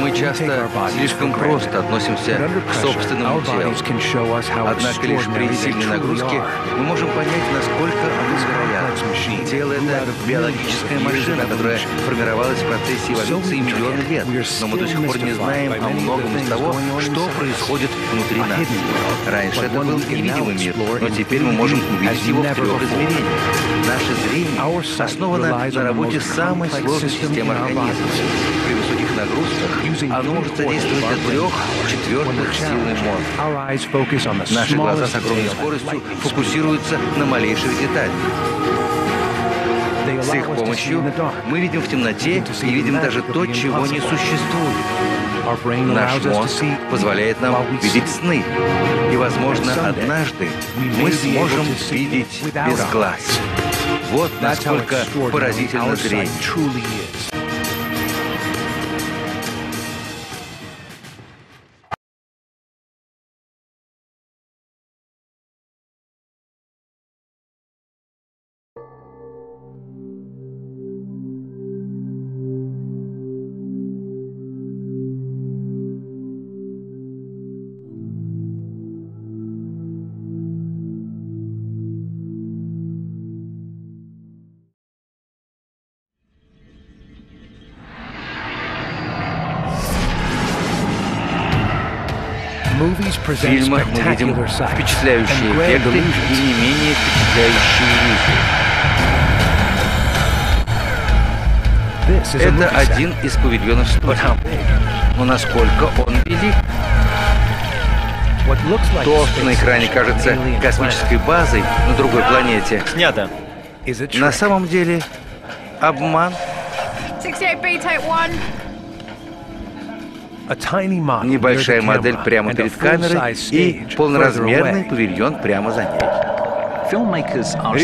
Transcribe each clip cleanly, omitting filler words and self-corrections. Мы часто слишком просто относимся к собственному телу. Однако лишь при сильной нагрузке мы можем понять, насколько оно невероятно. Тело — это биологическая машина, которая формировалась в процессе эволюции миллионы лет. Но мы до сих пор не знаем о многом из того, что происходит внутри нас. Раньше это был невидимый мир, но теперь мы можем увидеть его в трех измерениях. Наше зрение основано на работе самой сложной системы организма. При высоких нагрузках оно может содействовать до 3/4 силы мозга. Наши глаза с огромной скоростью фокусируются на малейших деталях. С их помощью мы видим в темноте и видим даже то, чего не существует. Наш мозг позволяет нам видеть сны. И, возможно, однажды мы сможем видеть без глаз. Вот насколько поразительно зрение. В фильмах мы видим впечатляющие эффекты и не менее впечатляющие иллюзии. Это один из павильонов Сара. Но насколько он велик? То, что на экране кажется космической базой на другой планете, снято. На самом деле обман. Небольшая модель прямо перед камерой и полноразмерный павильон прямо за ней.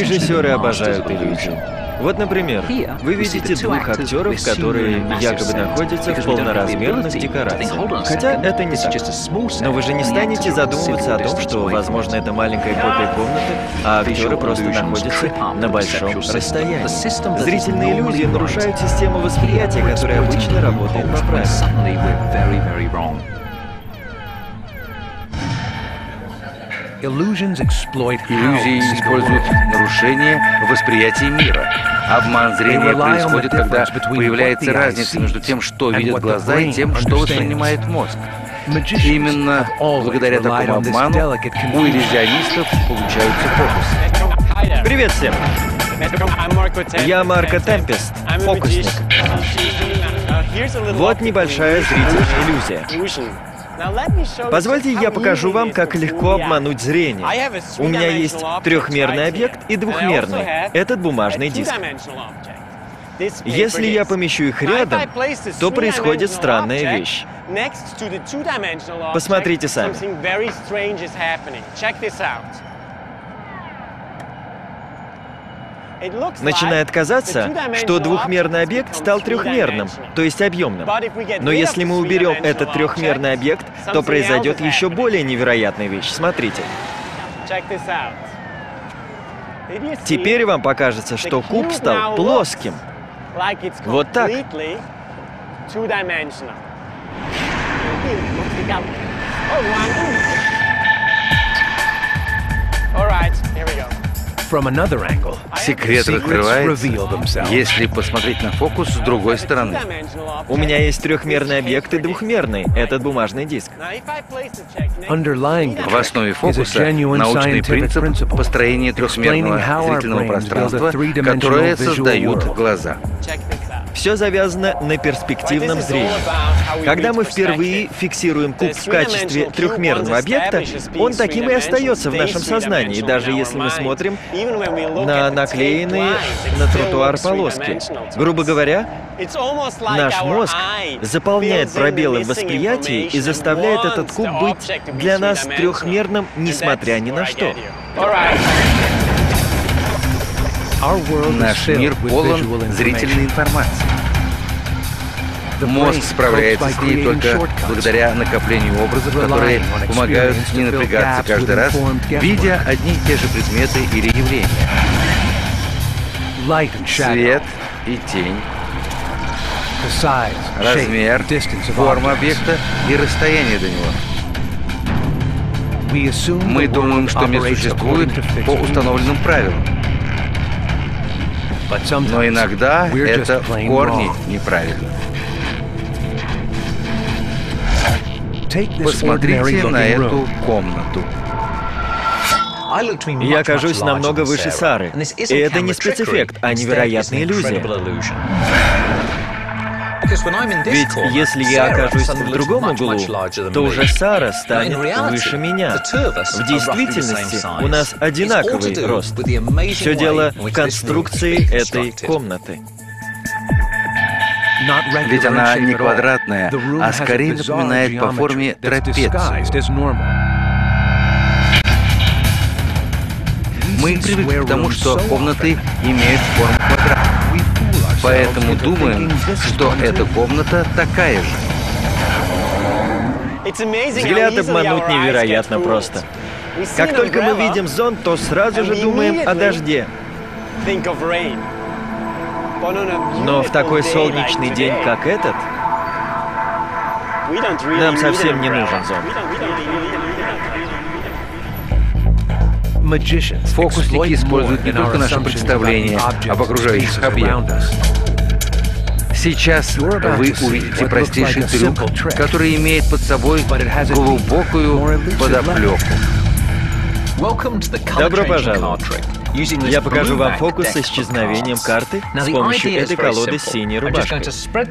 Режиссеры обожают иллюзии. Вот, например, вы видите двух актеров, которые якобы находятся в полноразмерных декорациях. Хотя это не так. Но вы же не станете задумываться о том, что, возможно, это маленькая копия комнаты, а актеры просто находятся на большом расстоянии. Зрительные иллюзии нарушают систему восприятия, которая обычно работает по правилам. Иллюзии используют нарушение восприятия мира. Обман зрения происходит, когда появляется разница между тем, что видят глаза, и тем, что воспринимает мозг. Именно благодаря такому обману у иллюзионистов получаются фокусы. Привет всем! Я Марко Темпест, фокусник. Вот небольшая зрительная иллюзия. Позвольте, я покажу вам, как легко обмануть зрение. У меня есть трехмерный объект и двухмерный. Этот бумажный диск. Если я помещу их рядом, то происходит странная вещь. Посмотрите сами. Начинает казаться, что двухмерный объект стал трехмерным, то есть объемным. Но если мы уберем этот трехмерный объект, то произойдет еще более невероятная вещь. Смотрите. Теперь вам покажется, что куб стал плоским. Вот так. Секрет раскрывается, если посмотреть на фокус с другой стороны. У меня есть трехмерный объект и двухмерный, этот бумажный диск. В основе фокуса научный принцип построения трехмерного зрительного пространства, которое создают глаза. Все завязано на перспективном зрении. Когда мы впервые фиксируем куб в качестве трехмерного объекта, он таким и остается в нашем сознании, даже если мы смотрим на наклеенные на тротуар полоски. Грубо говоря, наш мозг заполняет пробелы в восприятии и заставляет этот куб быть для нас трехмерным, несмотря ни на что. Наш мир полон зрительной информации. Мозг справляется с ней только благодаря накоплению образов, которые помогают не напрягаться каждый раз, видя одни и те же предметы или явления. Свет и тень. размер, форма объекта и расстояние до него. Мы думаем, что мир существует по установленным правилам. Но иногда это в корне неправильно. Посмотрите на эту комнату. Я кажусь намного выше Сары. И это не спецэффект, а невероятная иллюзия. Ведь если я окажусь в другом углу, то уже Сара станет выше меня. В действительности у нас одинаковый рост. Все дело в конструкции этой комнаты. Ведь она не квадратная, а скорее напоминает по форме трапецию. Мы привыкли к тому, что комнаты имеют форму квадрата. Поэтому думаем, что эта комната такая же. Взгляд обмануть невероятно просто. Как только мы видим зонт, то сразу же думаем о дожде. Но в такой солнечный день, как этот, нам совсем не нужен зонт. Фокусники используют не только наши представления об окружающих объектах. Сейчас вы увидите простейший трюк, который имеет под собой глубокую подоплеку. Добро пожаловать! Я покажу вам фокус с исчезновением карты с помощью этой колоды с синей рубашкой.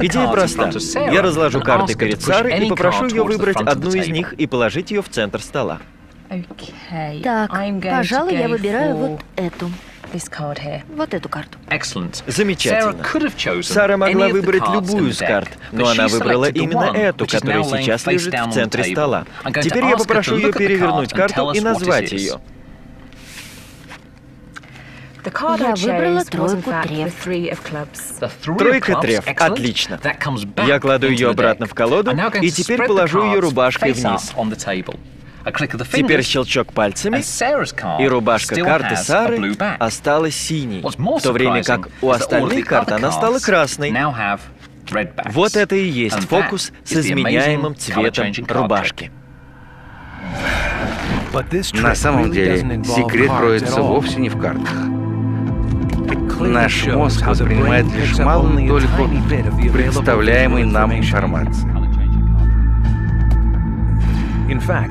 Идея проста. Я разложу карты перед Сарой и попрошу ее выбрать одну из них и положить ее в центр стола. Так, пожалуй, я выбираю вот эту. Вот эту карту. Замечательно. Сара могла выбрать любую из карт, но она выбрала именно эту, которая сейчас лежит в центре стола. Теперь я попрошу ее перевернуть карту и назвать ее. Я выбрала тройку треф. Тройка треф. Отлично. Я кладу ее обратно в колоду и теперь положу ее рубашкой вниз. Теперь щелчок пальцами, и рубашка карты Сары осталась синей, в то время как у остальных карт она стала красной. Вот это и есть фокус с изменяемым цветом рубашки. На самом деле, секрет кроется вовсе не в картах. Наш мозг воспринимает лишь малую толику представляемой нам информации.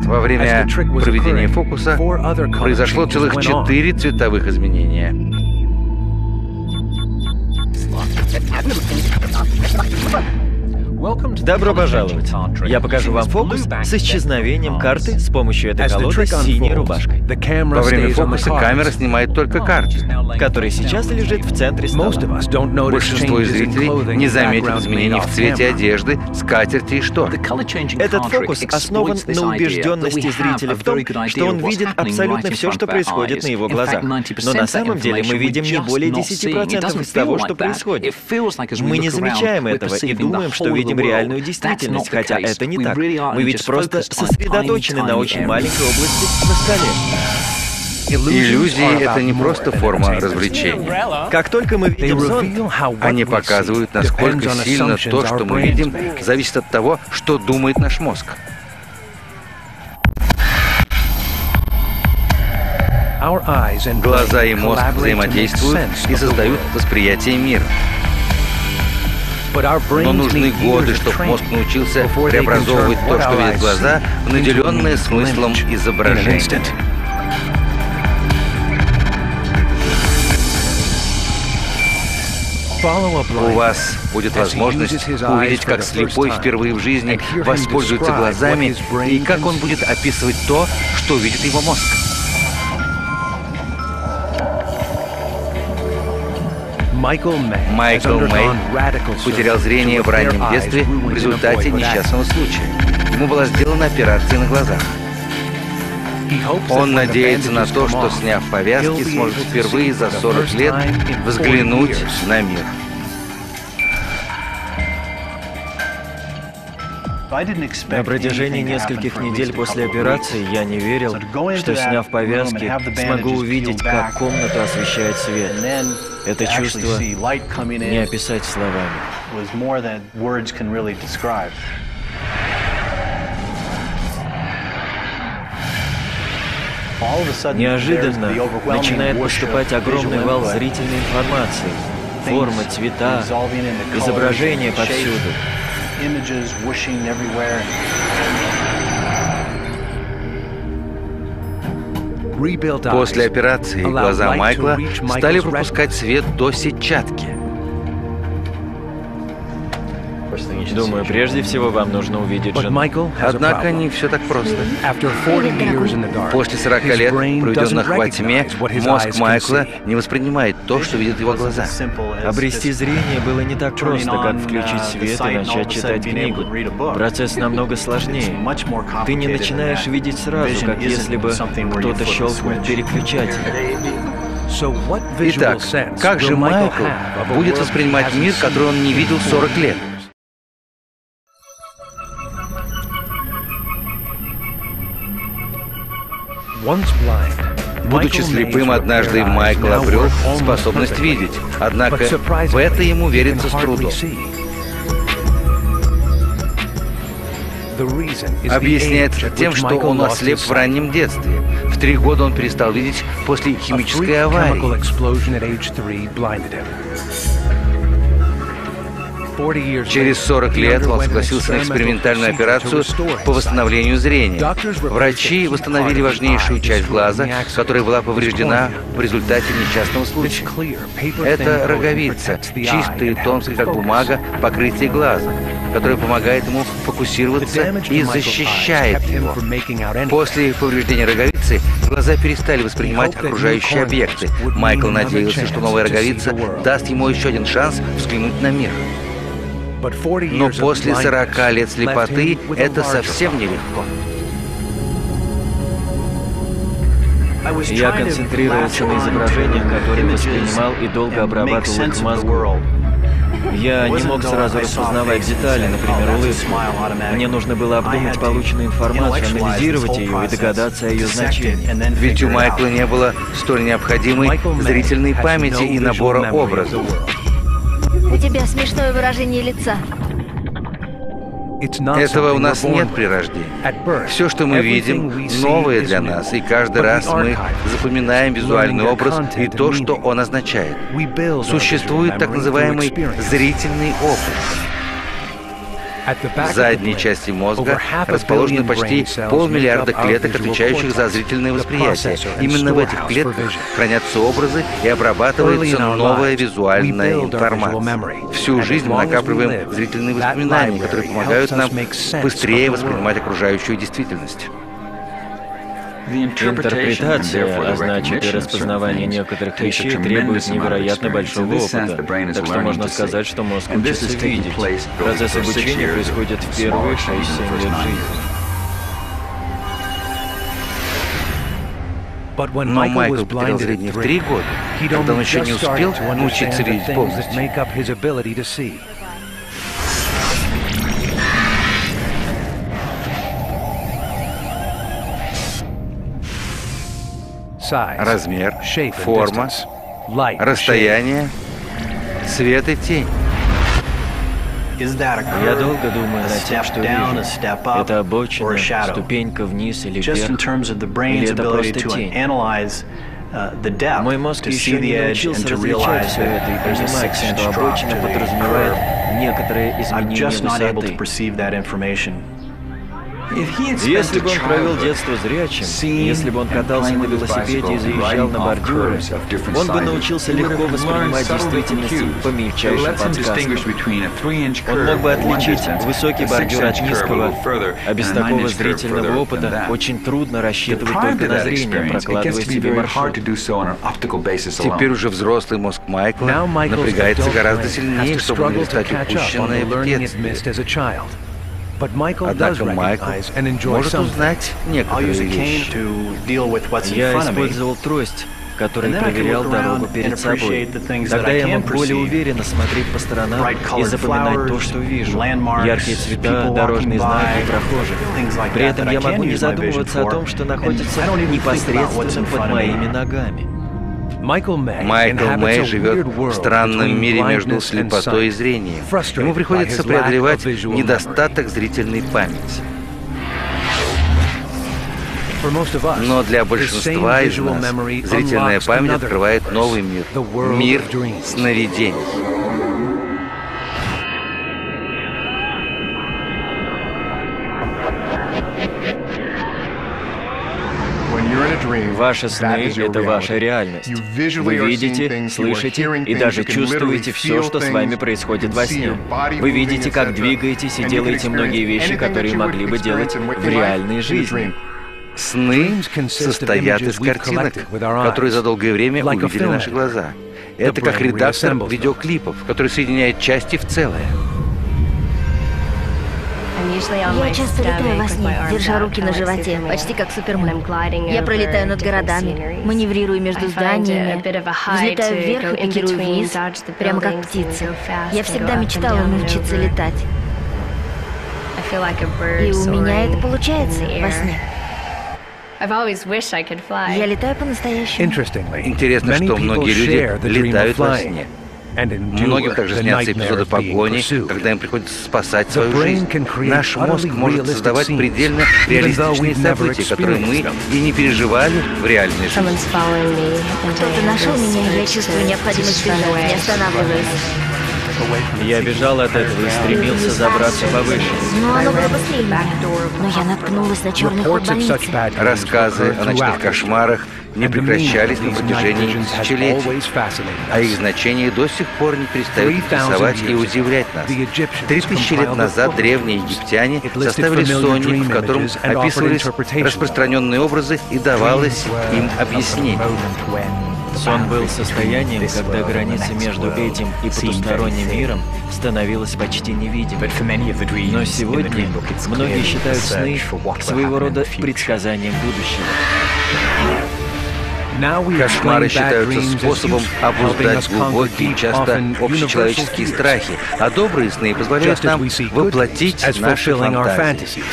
Во время проведения фокуса произошло целых 4 цветовых изменения. Добро пожаловать! Я покажу вам фокус с исчезновением карты с помощью этой колоды с синей рубашкой. Во время фокуса камера снимает только карты, которая сейчас лежит в центре стола. Большинство из зрителей не заметит изменений в цвете одежды, скатерти и штор. Этот фокус основан на убежденности зрителя в том, что он видит абсолютно все, что происходит на его глазах. Но на самом деле мы видим не более 10% из того, что происходит. Мы не замечаем этого и думаем, что видим реальную действительность, хотя это не так. Мы ведь просто сосредоточены на очень маленькой области на столе. Иллюзии — это не просто форма развлечения. Как только мы видим зонт, они показывают, насколько сильно то, что мы видим, зависит от того, что думает наш мозг. Глаза и мозг взаимодействуют и создают восприятие мира. Но нужны годы, чтобы мозг научился преобразовывать то, что видят глаза, в наделенное смыслом изображение. У вас будет возможность увидеть, как слепой впервые в жизни воспользуется глазами и как он будет описывать то, что видит его мозг. Майкл Мэйн потерял зрение в раннем детстве в результате несчастного случая. Ему была сделана операция на глазах. Он надеется на то, что, сняв повязки, сможет впервые за 40 лет взглянуть на мир. На протяжении нескольких недель после операции я не верил, что, сняв повязки, смогу увидеть, как комнату освещает свет. Это чувство не описать словами. was more than words can really describe. Неожиданно начинает поступать огромный вал зрительной информации. Формы, цвета, изображения повсюду. После операции глаза Майкла стали пропускать свет до сетчатки. Думаю, прежде всего вам нужно увидеть жену. Однако не все так просто. После 40 лет, проведенных во тьме, мозг Майкла не воспринимает то, что видят его глаза. Обрести зрение было не так просто, как включить свет и начать читать книгу. Процесс намного сложнее. Ты не начинаешь видеть сразу, как если бы кто-то щелкнул переключатель. Итак, как же Майкл будет воспринимать мир, который он не видел 40 лет? Будучи слепым, однажды Майкл обрел способность видеть, однако в это ему верится с трудом. Объясняется тем, что он ослеп в раннем детстве. В 3 года он перестал видеть после химической аварии. 40 лет. Через 40 лет он согласился на экспериментальную операцию по восстановлению зрения. Врачи восстановили важнейшую часть глаза, которая была повреждена в результате несчастного случая. Это роговица, чистая и тонкая, как бумага, покрытие глаза, которое помогает ему фокусироваться и защищает его. После повреждения роговицы глаза перестали воспринимать окружающие объекты. Майкл надеялся, что новая роговица даст ему еще один шанс взглянуть на мир. Но после 40 лет слепоты это совсем нелегко. Я концентрировался на изображениях, которые воспринимал, и долго обрабатывал их мозгу. Я не мог сразу распознавать детали, например, улыбку. Мне нужно было обдумать полученную информацию, анализировать ее и догадаться о ее значении. Ведь у Майкла не было столь необходимой зрительной памяти и набора образов. У тебя смешное выражение лица. Этого у нас нет при рождении. Все, что мы видим, новое для нас, и каждый раз мы запоминаем визуальный образ и то, что он означает. Существует так называемый зрительный опыт. В задней части мозга расположены почти 500 миллиардов клеток, отвечающих за зрительное восприятие. Именно в этих клетках хранятся образы и обрабатывается новая визуальная информация. Всю жизнь мы накапливаем зрительные воспоминания, которые помогают нам быстрее воспринимать окружающую действительность. Интерпретация, а значит и распознавание некоторых вещей, требует невероятно большого опыта, так что можно сказать, что мозг учится видеть. Процесс обучения происходит в первые 6-7 лет жизни. Но Майкл потерял зрение в 3 года, когда он еще не успел научиться видеть полностью. Размер, форма, расстояние, цвет и тень. Я долго думаю над тем, что вижу. Это обочина, ступенька вниз или вверх, или это просто тень. Мой мозг еще не научился различать все это и понимать, что обочина подразумевает некоторое изменение высоты. Если бы он провел детство зрячим, если бы он катался на велосипеде и заезжал на бордюры, он бы научился легко воспринимать действительность по мельчайшим подсказкам. Он мог бы отличить высокий бордюр от низкого, а без такого зрительного опыта очень трудно рассчитывать только на зрение, прокладывая себе маршрут. Теперь уже взрослый мозг Майкла напрягается гораздо сильнее, чтобы не стать упущенной в детстве. Однако Майкл может узнать некоторые вещи. Я использовал трость, которой проверял дорогу перед собой. Тогда я мог более уверенно смотреть по сторонам и запоминать то, что вижу. Яркие цвета, дорожные знаки, прохожих. При этом я могу не задумываться о том, что находится непосредственно под моими ногами. Майкл Мэйн живет в странном мире между слепотой и зрением. Ему приходится преодолевать недостаток зрительной памяти. Но для большинства из нас зрительная память открывает новый мир, мир сновидений. Ваши сны — это ваша реальность. Вы видите, слышите и даже чувствуете все, что с вами происходит во сне. Вы видите, как двигаетесь и делаете многие вещи, которые могли бы делать в реальной жизни. Сны состоят из картинок, которые за долгое время увидели наши глаза. Это как редактор видеоклипов, который соединяет части в целое. Я часто летаю во сне, держа руки на животе, почти как Супермен. Я пролетаю над городами, маневрирую между зданиями, взлетаю вверх и пикирую вниз, прямо как птица. Я всегда мечтала научиться летать. И у меня это получается во сне. Я летаю по-настоящему. Интересно, что многие люди летают во сне. Многим также снятся эпизоды погони, когда им приходится спасать свою жизнь. Наш мозг может создавать предельно реалистичные события, которые мы и не переживали в реальной жизни. Кто-то нашел меня, я чувствую необходимость бежать, не останавливаюсь. Я бежал от этого и стремился забраться повыше. Но оно было быстрее меня. Но я наткнулась на черный ход больницы. Рассказы о ночных кошмарах не прекращались на протяжении тысячелетий, а их значение до сих пор не перестает интересовать и удивлять нас. 3000 лет назад древние египтяне составили сонник, в котором описывались распространенные образы и давалось им объяснение. Сон был состоянием, когда граница между этим и потусторонним миром становилась почти невидимой. Но сегодня многие считают сны своего рода предсказанием будущего. Кошмары считаются способом обуздать глубокие, часто общечеловеческие страхи, а добрые сны позволяют нам воплотить наши фантазии.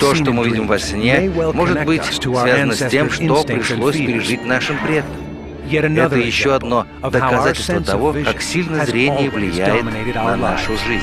То, что мы видим во сне, может быть связано с тем, что пришлось пережить нашим предкам. Это еще одно доказательство того, как сильно зрение влияет на нашу жизнь.